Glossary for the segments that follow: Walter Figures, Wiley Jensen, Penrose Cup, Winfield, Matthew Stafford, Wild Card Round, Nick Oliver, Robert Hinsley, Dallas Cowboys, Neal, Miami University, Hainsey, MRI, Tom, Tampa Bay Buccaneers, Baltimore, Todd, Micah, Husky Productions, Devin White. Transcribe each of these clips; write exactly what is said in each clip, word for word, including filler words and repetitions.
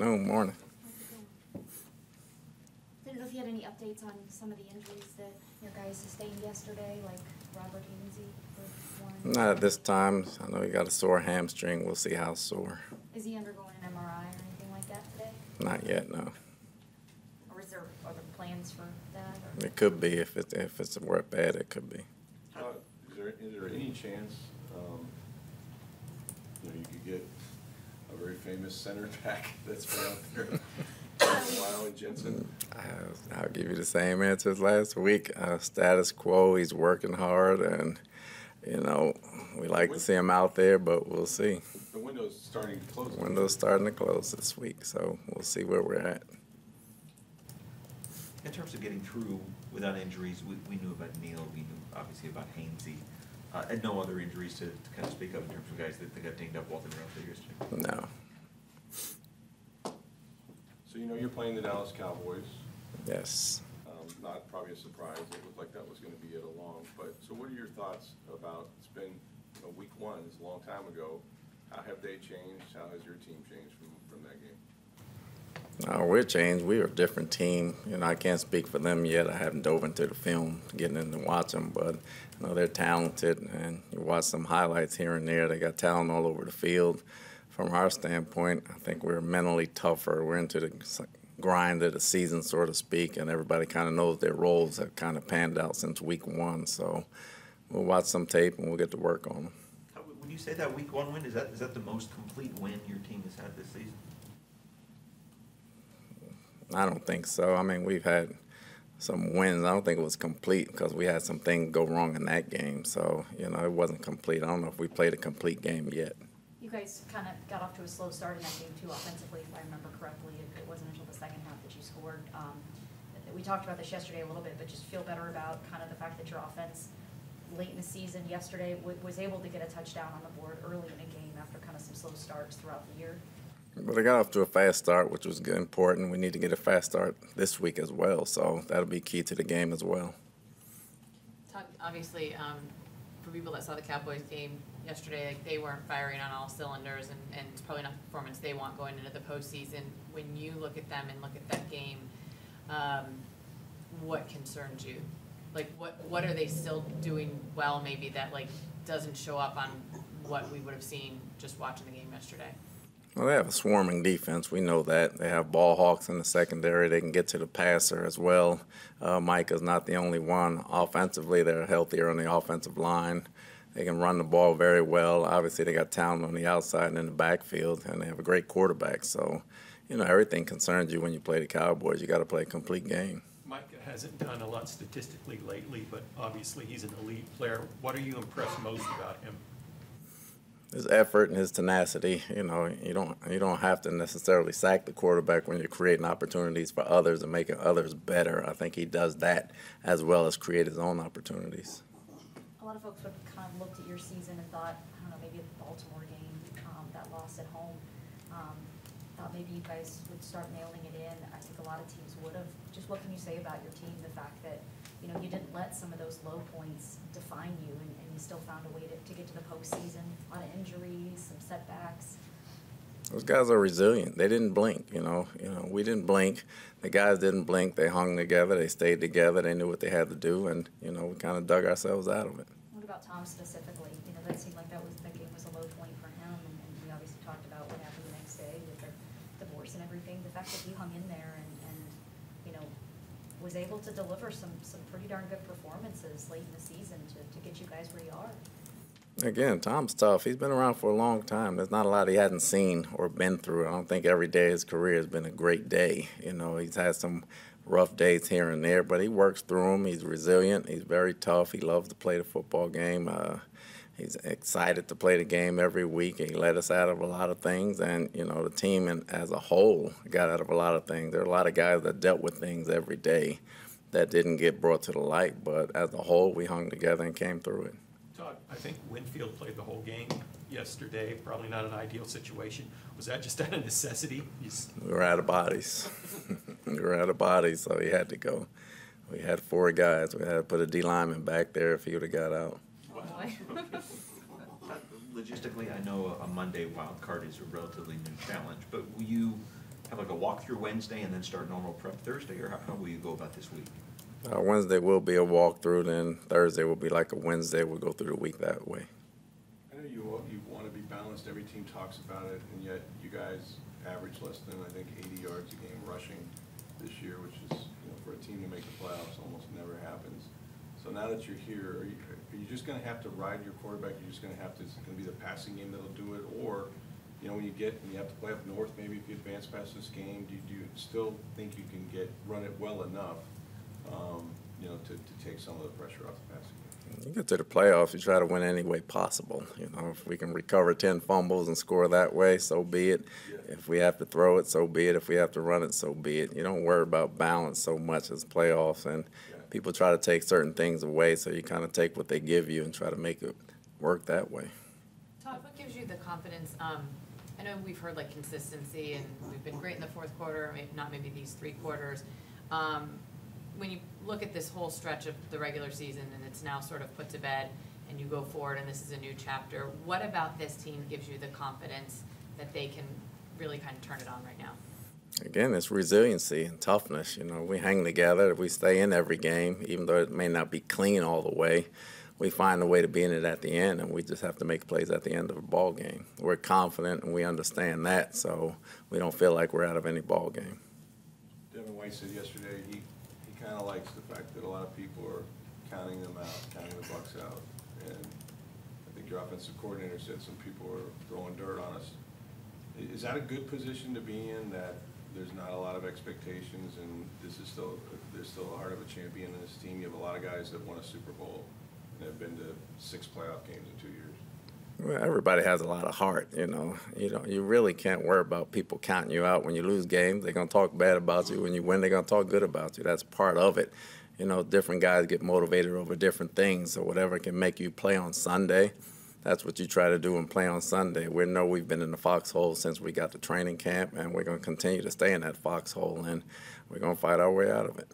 Afternoon, morning. Didn't know if you had any updates on some of the injuries that your guys sustained yesterday, like Robert Hinsley. Not at this time. I know he got a sore hamstring. We'll see how sore. Is he undergoing an M R I or anything like that today? Not yet, no. Or is there other plans for that? Or? It could be. If it's if it's worth bad, it could be. Uh, is there is there any chance um, you know, you could get a very famous center back that's been out there? Wiley Jensen. I'll give you the same answer as last week. Uh, status quo. He's working hard, and you know we like to see him out there, but we'll see. The window's starting to close. The window's starting to close this week, so we'll see where we're at. In terms of getting through without injuries, we, we knew about Neal. We knew obviously about Hainsey. Uh, and no other injuries to, to kind of speak of in terms of guys that, that got dinged up. Walter Figures. No. So you know you're playing the Dallas Cowboys. Yes. Um, not probably a surprise. It looked like that was going to be it along. But so what are your thoughts about? It's been you know, week one. It's a long time ago. How have they changed? How has your team changed from from that game? No, we're changed. We're a different team. You know, I can't speak for them yet. I haven't dove into the film, getting in to watch them. But you know, they're talented, and you watch some highlights here and there. They got talent all over the field. From our standpoint, I think we're mentally tougher. We're into the grind of the season, so to speak, and everybody kind of knows their roles have kind of panned out since week one. So we'll watch some tape, and we'll get to work on them. When you say that week one win, is that is that the most complete win your team has had this season? I don't think so. I mean, we've had some wins. I don't think it was complete because we had some things go wrong in that game. So, you know, it wasn't complete. I don't know if we played a complete game yet. You guys kind of got off to a slow start in that game, too, offensively, if I remember correctly. It, it wasn't until the second half that you scored. Um, we talked about this yesterday a little bit, but just feel better about kind of the fact that your offense late in the season yesterday w was able to get a touchdown on the board early in a game after kind of some slow starts throughout the year. But I got off to a fast start, which was good, important. We need to get a fast start this week as well, so that'll be key to the game as well. Todd, obviously, um, for people that saw the Cowboys game yesterday, like, they weren't firing on all cylinders, and, and it's probably not the performance they want going into the postseason. When you look at them and look at that game, um, what concerns you? Like, what what are they still doing well, maybe that like doesn't show up on what we would have seen just watching the game yesterday? Well, they have a swarming defense. We know that. They have ball hawks in the secondary. They can get to the passer as well. Uh, Micah's not the only one. Offensively, they're healthier on the offensive line. They can run the ball very well. Obviously, they got talent on the outside and in the backfield, and they have a great quarterback. So, you know, everything concerns you when you play the Cowboys. You got to play a complete game. Micah hasn't done a lot statistically lately, but obviously he's an elite player. What are you impressed most about him? His effort and his tenacity. You know, you don't you don't have to necessarily sack the quarterback when you're creating opportunities for others and making others better. I think he does that as well as create his own opportunities. A lot of folks would have kind of looked at your season and thought, I don't know, maybe the Baltimore game, um, that loss at home, um, thought maybe you guys would start nailing it in. I think a lot of teams would have. Just what can you say about your team, the fact that, you know, you didn't let some of those low points define you, and, and you still found a way to, to get to the postseason, a lot of injuries, some setbacks. Those guys are resilient. They didn't blink, you know. You know, we didn't blink. The guys didn't blink. They hung together. They stayed together. They knew what they had to do, and, you know, we kind of dug ourselves out of it. What about Tom specifically? You know, that seemed like that was that game was a low point for him, and, and we obviously talked about what happened the next day with the divorce and everything. The fact that he hung in there and, and you know, was able to deliver some, some pretty darn good performances late in the season to, to get you guys where you are. Again, Tom's tough. He's been around for a long time. There's not a lot he hasn't seen or been through. I don't think every day of his career has been a great day. You know, he's had some rough days here and there, but he works through them. He's resilient. He's very tough. He loves to play the football game. Uh, he's excited to play the game every week. He let us out of a lot of things, and, you know, the team and as a whole got out of a lot of things. There are a lot of guys that dealt with things every day that didn't get brought to the light, but as a whole, we hung together and came through it. I think Winfield played the whole game yesterday. Probably not an ideal situation. Was that just out of necessity? He's we were out of bodies. we were out of bodies, so he had to go. We had four guys. We had to put a D lineman back there if he would have got out. Wow. Logistically, I know a Monday wild card is a relatively new challenge, but will you have like a walkthrough Wednesday and then start normal prep Thursday, or how, how will you go about this week? Uh, Wednesday will be a walkthrough, then Thursday will be like a Wednesday. We'll go through the week that way. I know you all, you want to be balanced. Every team talks about it, and yet you guys average less than, I think, eighty yards a game rushing this year, which is, you know, for a team to make the playoffs almost never happens. So now that you're here, are you, are you just going to have to ride your quarterback? You're just going to have to, it's going to be the passing game that'll do it, or, you know, when you get and you have to play up north, maybe if you advance past this game, do you, do you still think you can get run it well enough, um, you know, to, to take some of the pressure off the passing game? You get to the playoffs, you try to win any way possible. You know, if we can recover ten fumbles and score that way, so be it. Yeah. If we have to throw it, so be it. If we have to run it, so be it. You don't worry about balance so much as playoffs, and yeah. people try to take certain things away, so you kind of take what they give you and try to make it work that way. Todd, what gives you the confidence? Um, I know we've heard like consistency, and we've been great in the fourth quarter, maybe not maybe these three quarters. Um, when you look at this whole stretch of the regular season, and it's now sort of put to bed, and you go forward, and this is a new chapter, what about this team gives you the confidence that they can really kind of turn it on right now? Again, it's resiliency and toughness. You know, we hang together. We stay in every game, even though it may not be clean all the way. We find a way to be in it at the end, and we just have to make plays at the end of a ball game. We're confident, and we understand that, so we don't feel like we're out of any ball game. Devin White said yesterday he, he kind of likes the fact that a lot of people are counting them out, counting the Bucs out. And I think your offensive coordinator said some people are throwing dirt on us. Is that a good position to be in, that there's not a lot of expectations, and this is still, there's still a heart of a champion in this team? You have a lot of guys that won a Super Bowl. I've been to six playoff games in two years. Well, everybody has a lot of heart, you know. You know, you really can't worry about people counting you out. When you lose games, they're going to talk bad about you. When you win, they're going to talk good about you. That's part of it. You know, different guys get motivated over different things, so whatever can make you play on Sunday, that's what you try to do and play on Sunday. We know we've been in the foxhole since we got to training camp, and we're going to continue to stay in that foxhole, and we're going to fight our way out of it.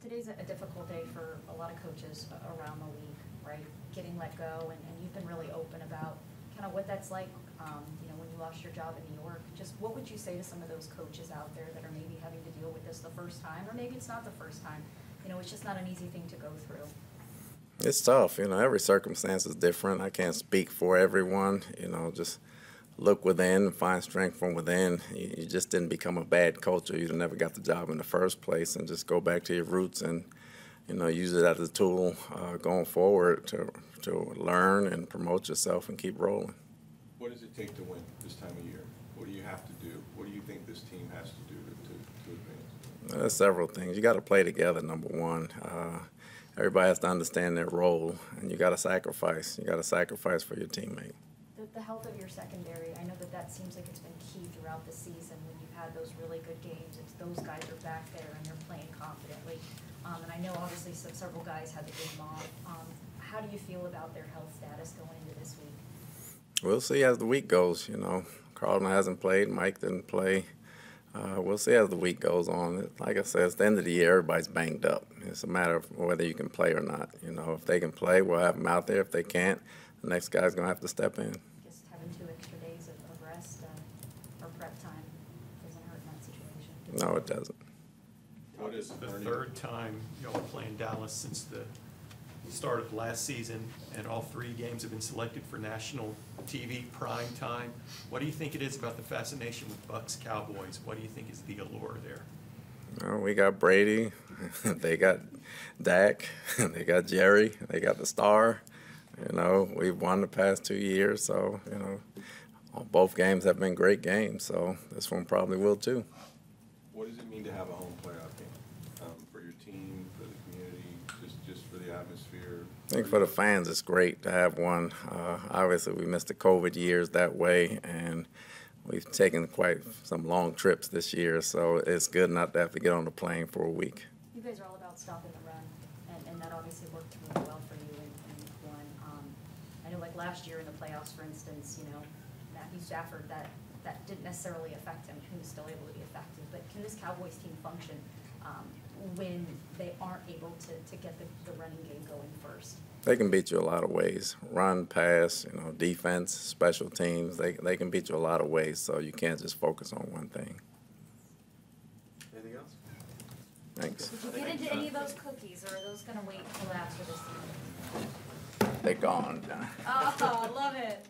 Today's a difficult day for a lot of coaches around the league. Right, getting let go, and, and you've been really open about kind of what that's like, um, you know, when you lost your job in New York. Just what would you say to some of those coaches out there that are maybe having to deal with this the first time, or maybe it's not the first time? You know, it's just not an easy thing to go through. It's tough. You know, every circumstance is different. I can't speak for everyone. You know, just look within and find strength from within. You, you just didn't become a bad coach. You never got the job in the first place, and just go back to your roots and, you know, use it as a tool uh, going forward to, to learn and promote yourself and keep rolling. What does it take to win this time of year? What do you have to do? What do you think this team has to do to, to, to advance? There's several things. You got to play together, number one. Uh, everybody has to understand their role, and you got to sacrifice. You got to sacrifice for your teammate. The, the health of your secondary, I know that that seems like it's been key throughout the season. When you've had those really good games, it's those guys are back there and they're playing confidently. Um, and I know, obviously, so several guys had the game off. Um, how do you feel about their health status going into this week? We'll see as the week goes, you know. Carlton hasn't played. Mike didn't play. Uh, we'll see as the week goes on. Like I said, it's the end of the year. Everybody's banged up. It's a matter of whether you can play or not. You know, if they can play, we'll have them out there. If they can't, the next guy's going to have to step in. Just having two extra days of, of rest uh, or prep time doesn't hurt in that situation. No, it doesn't. What is the third time y'all are playing Dallas since the start of last season, and all three games have been selected for national T V prime time? What do you think it is about the fascination with Bucs Cowboys? What do you think is the allure there? Well, we got Brady, they got Dak, they got Jerry, they got the star. You know, we've won the past two years, so, you know, both games have been great games, so this one probably will too. What does it mean to have a home playoff game? Atmosphere. I think for the fans, it's great to have one. Uh, obviously, we missed the COVID years that way, and we've taken quite some long trips this year, so it's good not to have to get on the plane for a week. You guys are all about stopping the run, and, and that obviously worked really well for you in, in week one. Um, I know, like last year in the playoffs, for instance, you know, Matthew Stafford, that, that didn't necessarily affect him. He was still able to be effective, but can this Cowboys team function Um, when they aren't able to, to get the, the running game going first? They can beat you a lot of ways. Run, pass, you know, defense, special teams. They, they can beat you a lot of ways, so you can't just focus on one thing. Thanks. Did you get into any of those cookies, or are those going to wait until after this season? They're gone. Oh, I love it.